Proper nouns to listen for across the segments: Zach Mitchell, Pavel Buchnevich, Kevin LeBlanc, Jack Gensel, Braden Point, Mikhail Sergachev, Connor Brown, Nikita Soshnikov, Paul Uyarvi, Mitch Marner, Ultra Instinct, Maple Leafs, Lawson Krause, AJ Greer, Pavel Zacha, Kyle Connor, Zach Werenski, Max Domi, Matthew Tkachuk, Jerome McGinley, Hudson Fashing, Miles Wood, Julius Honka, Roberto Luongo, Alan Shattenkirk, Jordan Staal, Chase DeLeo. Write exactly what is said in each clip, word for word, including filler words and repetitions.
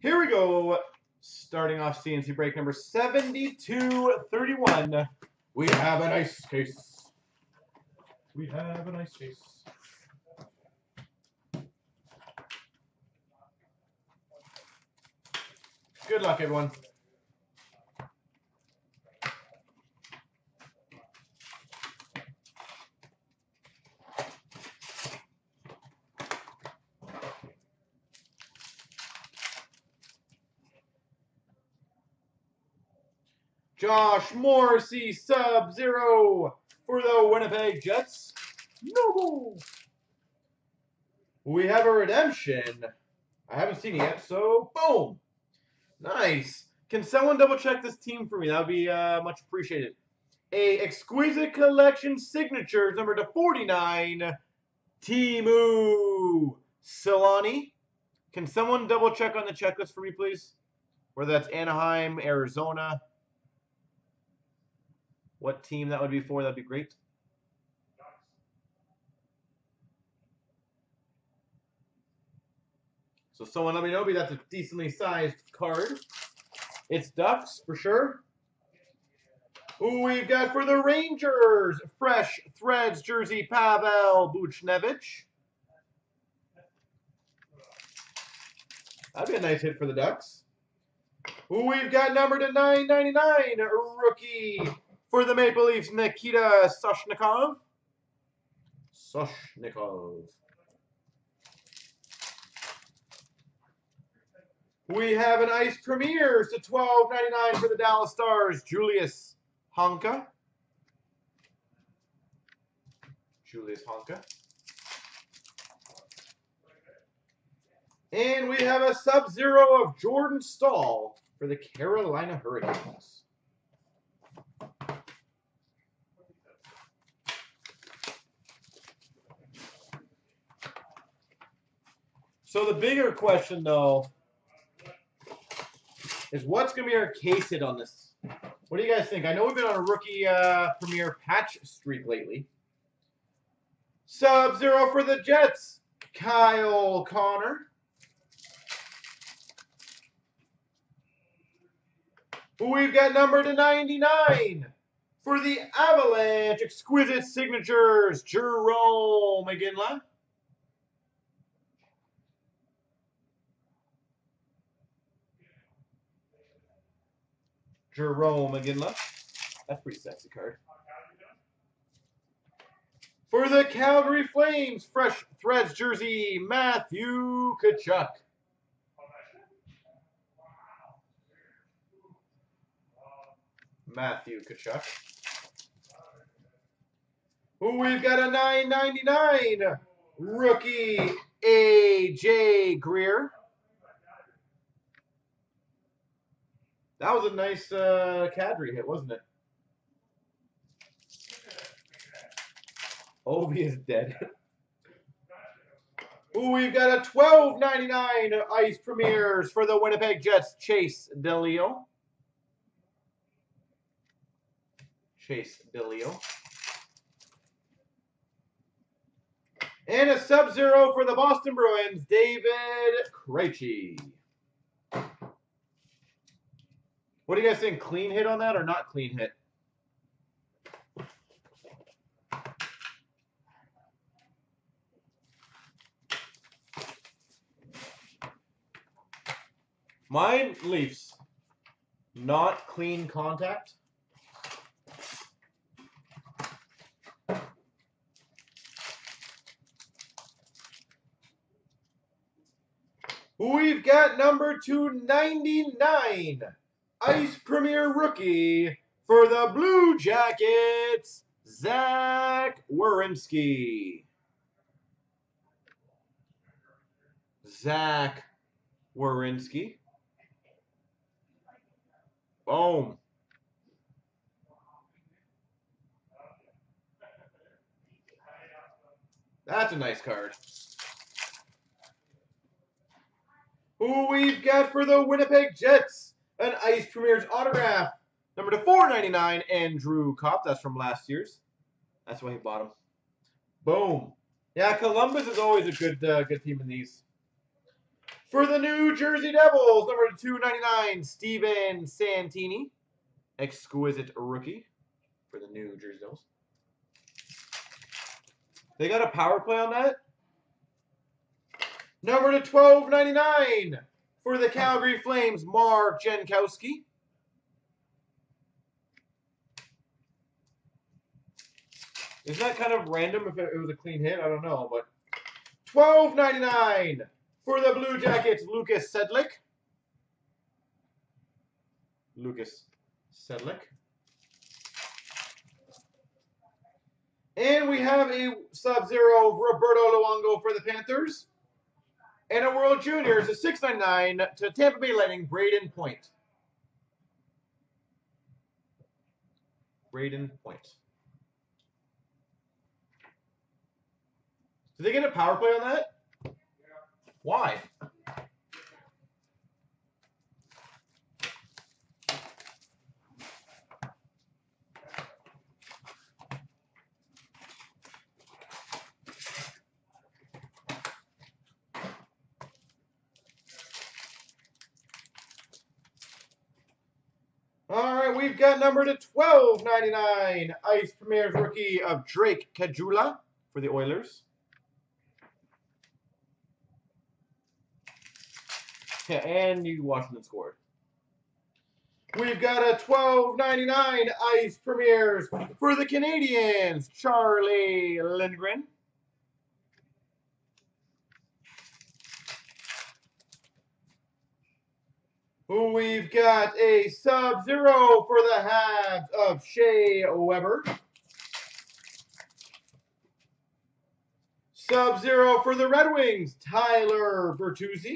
Here we go. Starting off C N C break number seventy-two thirty-one. We have an ice case. We have an ice case. Good luck, everyone. Josh Morrissey, sub-zero for the Winnipeg Jets. No. We have a redemption. I haven't seen it yet, so boom. Nice. Can someone double-check this team for me? That would be uh, much appreciated. A Exquisite Collection Signatures, number to forty-nine, Timu Solani. Can someone double-check on the checklist for me, please? Whether that's Anaheim, Arizona. What team that would be for, that'd be great. So someone let me know, but that's a decently sized card. It's Ducks, for sure. Ooh, we've got for the Rangers, Fresh Threads jersey, Pavel Buchnevich. That'd be a nice hit for the Ducks. Ooh, we've got number to nine ninety-nine, rookie. For the Maple Leafs, Nikita Soshnikov. Soshnikov. We have an Ice Premier to twelve ninety-nine for the Dallas Stars, Julius Honka. Julius Honka. And we have a sub-zero of Jordan Staal for the Carolina Hurricanes. So the bigger question, though, is what's going to be our case hit on this? What do you guys think? I know we've been on a rookie uh, premier patch streak lately. Sub-zero for the Jets, Kyle Connor. We've got number to ninety-nine for the Avalanche, Exquisite Signatures, Jerome McGinley. Jerome McGinley. That's a pretty sexy card. For the Calgary Flames, Fresh Threads jersey, Matthew Tkachuk. Matthew Tkachuk. We've got a nine ninety-nine rookie, A J Greer. That was a nice uh, Kadri hit, wasn't it? Ovi is dead. Ooh, we've got a twelve ninety-nine Ice Premiers for the Winnipeg Jets, Chase DeLeo. Chase DeLeo. And a sub-zero for the Boston Bruins, David Krejci. What do you guys think? Clean hit on that or not clean hit? Mine, Leafs. Not clean contact. We've got number two ninety-nine. Ice Premier rookie for the Blue Jackets, Zach Werenski. Zach Werenski. Boom. That's a nice card. Who we've got for the Winnipeg Jets? An Ice Premier's autograph, number to four ninety-nine, Andrew Kopp. That's from last year's. That's why he bought him. Boom. Yeah, Columbus is always a good uh, good team in these. For the New Jersey Devils, number two ninety-nine, Steven Santini. Exquisite rookie for the New Jersey Devils. They got a power play on that. Number to twelve ninety-nine for the Calgary Flames, Mark Jankowski. Isn't that kind of random if it was a clean hit? I don't know, but twelve ninety-nine for the Blue Jackets, Lucas Sedlick. Lucas Sedlick. And we have a Sub-Zero Roberto Luongo for the Panthers. And a World Juniors, a six ninety-nine to Tampa Bay Lightning, Braden Point. Braden Point. Did they get a power play on that? Yeah. Why? All right, we've got number to twelve ninety-nine, Ice Premier's rookie of Drake Caggiula for the Oilers. Yeah, and you Washington scored. We've got a twelve ninety-nine Ice Premiers for the Canadians, Charlie Lindgren. We've got a Sub-Zero for the Habs of Shea Weber. Sub-Zero for the Red Wings, Tyler Bertuzzi.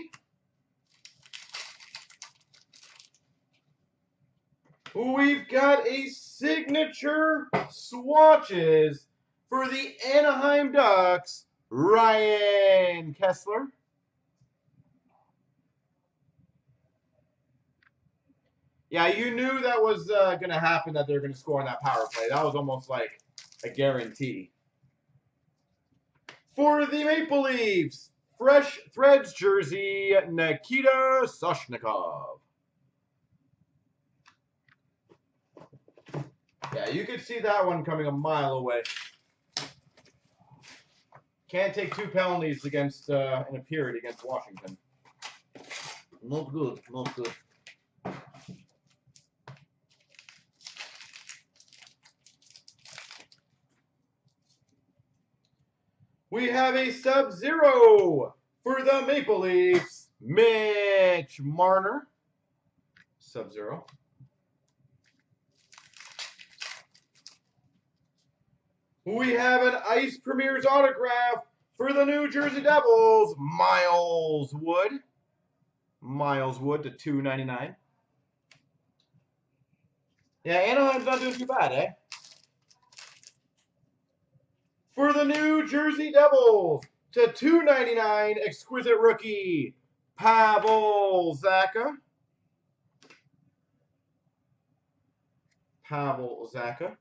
We've got a signature swatches for the Anaheim Ducks, Ryan Kesler. Yeah, you knew that was uh, going to happen, that they were going to score on that power play. That was almost like a guarantee. For the Maple Leafs, Fresh Threads jersey, Nikita Soshnikov. Yeah, you could see that one coming a mile away. Can't take two penalties against uh, an appearance against Washington. Not good, not good. We have a Sub-Zero for the Maple Leafs, Mitch Marner. Sub-Zero. We have an Ice Premier's autograph for the New Jersey Devils, Miles Wood. Miles Wood to two ninety-nine. Yeah, Anaheim's not doing too bad, eh? For the New Jersey Devils to two ninety-nine, exquisite rookie, Pavel Zacha. Pavel Zacha.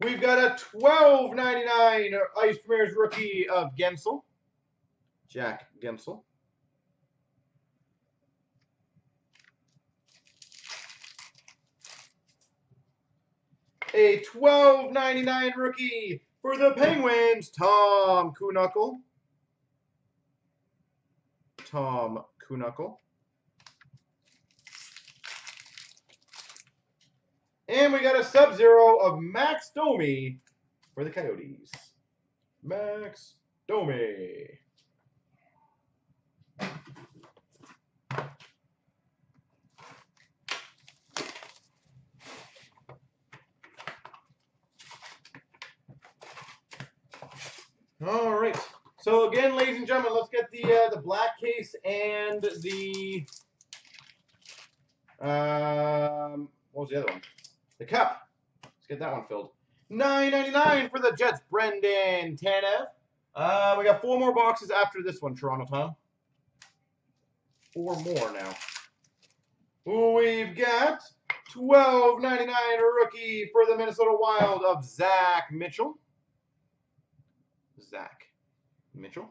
We've got a twelve ninety-nine Ice Premier's rookie of Gensel, Jack Gensel. A twelve ninety-nine rookie for the Penguins, Tom Cunuckle. Tom Cunuckle. And we got a Sub-Zero of Max Domi for the Coyotes. Max Domi. All right. So again, ladies and gentlemen, let's get the uh, the black case and the um. What was the other one? The cup. Let's get that one filled. nine ninety-nine for the Jets, Brendan Tanev. Uh, we got four more boxes after this one, Toronto Tom. Four more now. We've got twelve ninety-nine rookie for the Minnesota Wild of Zach Mitchell. Zach Mitchell.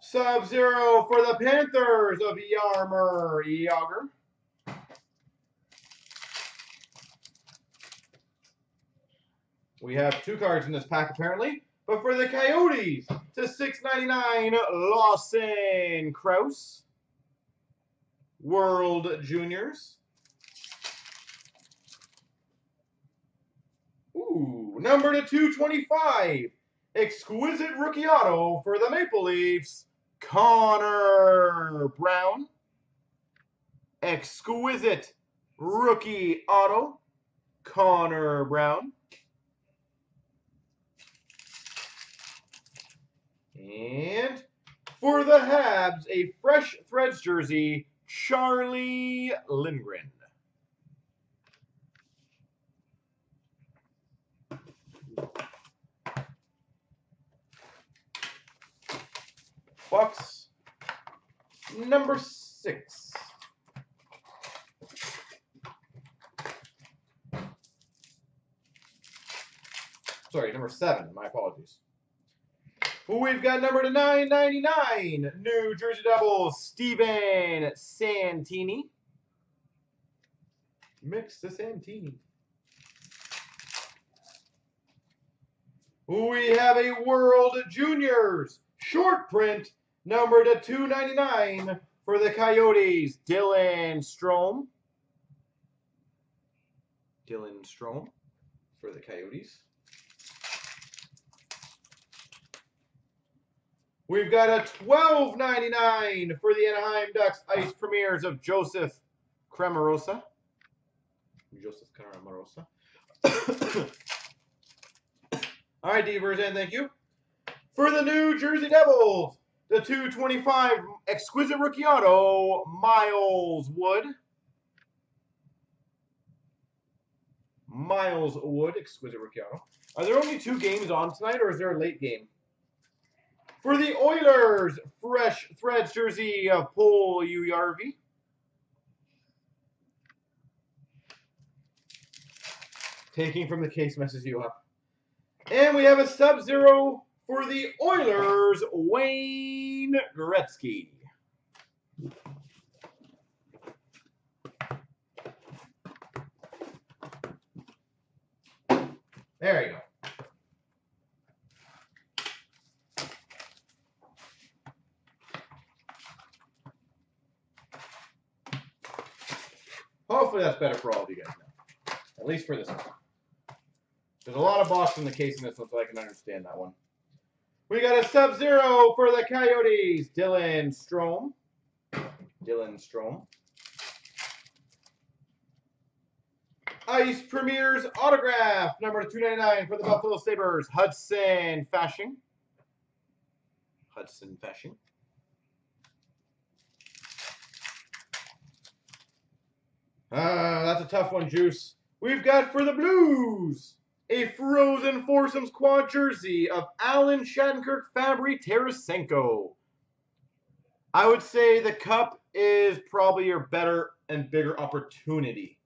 Sub-Zero for the Panthers of Yarmer Yager. We have two cards in this pack apparently, but for the Coyotes to six ninety-nine, Lawson Krause, World Juniors. Ooh, number to two twenty-five, exquisite rookie auto for the Maple Leafs, Connor Brown. Exquisite rookie auto, Connor Brown. And for the Habs, a fresh Threads jersey, Charlie Lindgren. Box number six. Sorry, number seven. My apologies. We've got number to nine ninety-nine, New Jersey Devils, Steven Santini. Mix the Santini. We have a World Juniors short print, number to two ninety-nine for the Coyotes, Dylan Strome. Dylan Strome for the Coyotes. We've got a twelve ninety-nine for the Anaheim Ducks Ice Premiers of Joseph Cremarosa. Joseph Cremarosa. All right, Devers, and thank you. For the New Jersey Devils, the two twenty-five exquisite rookie auto, Miles Wood. Miles Wood, exquisite rookie auto. Are there only two games on tonight, or is there a late game? For the Oilers, fresh Threads jersey of Paul Uyarvi. Taking from the case messes you up. And we have a Sub-Zero for the Oilers, Wayne Gretzky. There you go. Hopefully that's better for all of you guys now. At least for this one. There's a lot of box in the case in this one, so I can understand that one. We got a Sub-Zero for the Coyotes, Dylan Strome. Dylan Strome. Ice Premier's autograph, number two ninety-nine for the Buffalo Sabres, Hudson Fashing. Hudson Fashing. Ah, uh, that's a tough one, Juice. We've got for the Blues a Frozen Foursomes quad jersey of Alan Shattenkirk, Fabry, Tarasenko. I would say the Cup is probably your better and bigger opportunity.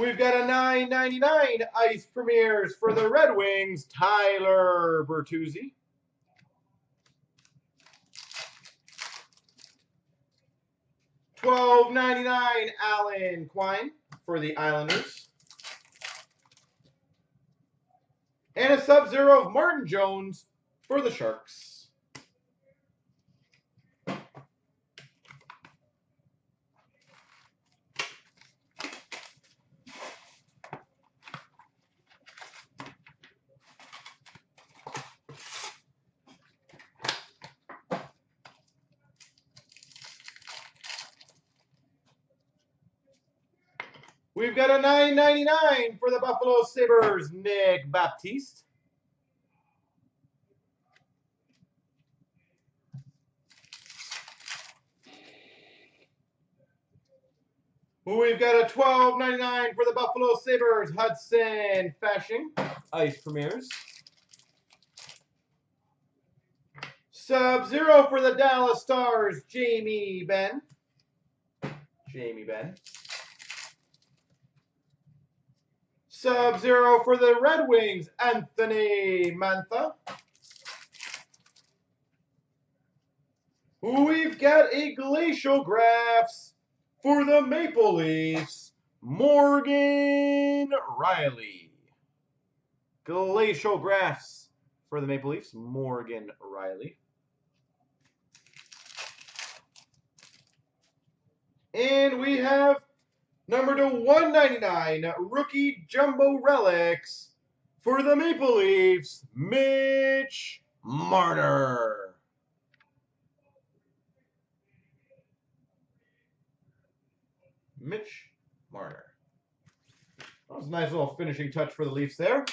We've got a nine ninety-nine Ice Premiers for the Red Wings, Tyler Bertuzzi. twelve ninety-nine Alan Quine for the Islanders. And a Sub-Zero of Martin Jones for the Sharks. We've got a nine ninety-nine for the Buffalo Sabres, Nick Baptiste. We've got a twelve ninety-nine for the Buffalo Sabres, Hudson Fashing, Ice Premiers. Sub-Zero for the Dallas Stars, Jamie Benn. Jamie Ben. Sub-zero for the Red Wings, Anthony Mantha. We've got a Glacial Graphs for the Maple Leafs, Morgan Riley. Glacial Graphs for the Maple Leafs, Morgan Riley. And we have number to one ninety-nine, Rookie Jumbo Relics for the Maple Leafs, Mitch Marner. Mitch Marner. That was a nice little finishing touch for the Leafs there.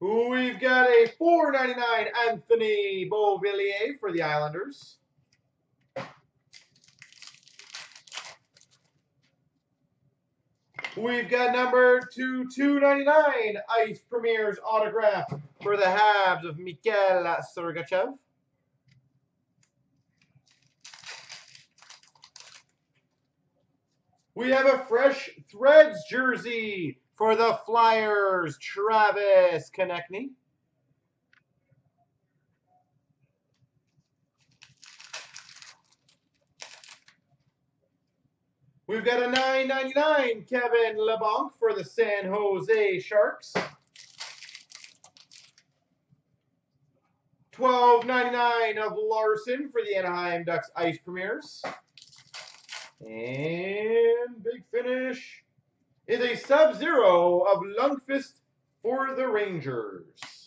We've got a four ninety-nine Anthony Beauvillier for the Islanders. We've got number to two ninety-nine Ice Premier's autograph for the Habs of Mikhail Sergachev. We have a fresh Threads jersey for the Flyers, Travis Konechny. We've got a nine ninety-nine Kevin LeBlanc for the San Jose Sharks. twelve ninety-nine of Larson for the Anaheim Ducks Ice Premiers. And big finish is a sub-zero of Lundqvist for the Rangers.